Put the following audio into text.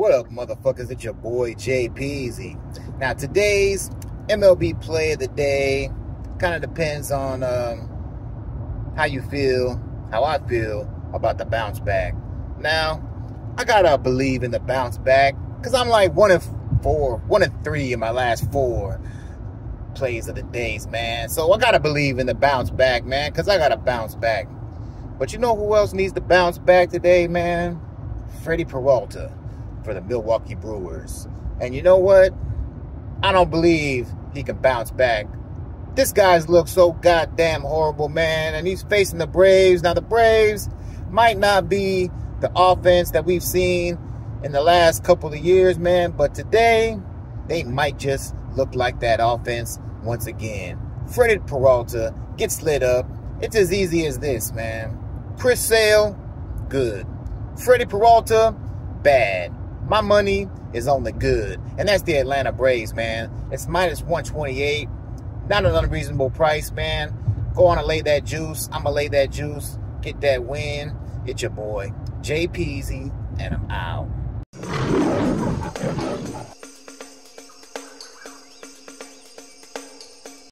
What up, motherfuckers? It's your boy, JPZ. Now, today's MLB play of the day kind of depends on how you feel, how I feel about the bounce back. Now, I gotta believe in the bounce back because I'm like 1-4, 1-3 in my last 4 plays of the days, man. So I gotta believe in the bounce back, man, because I gotta bounce back. But you know who else needs to bounce back today, man? Freddie Peralta for the Milwaukee Brewers. And you know what? I don't believe he can bounce back. This guy's looked so goddamn horrible, man. And he's facing the Braves. Now, the Braves might not be the offense that we've seen in the last couple of years, man. But today, they might just look like that offense once again. Freddie Peralta gets lit up. It's as easy as this, man. Chris Sale, good. Freddie Peralta, bad. My money is on the good. And that's the Atlanta Braves, man. It's -128. Not an unreasonable price, man. Go on and lay that juice. I'm going to lay that juice. Get that win. It's your boy, JPZ, and I'm out.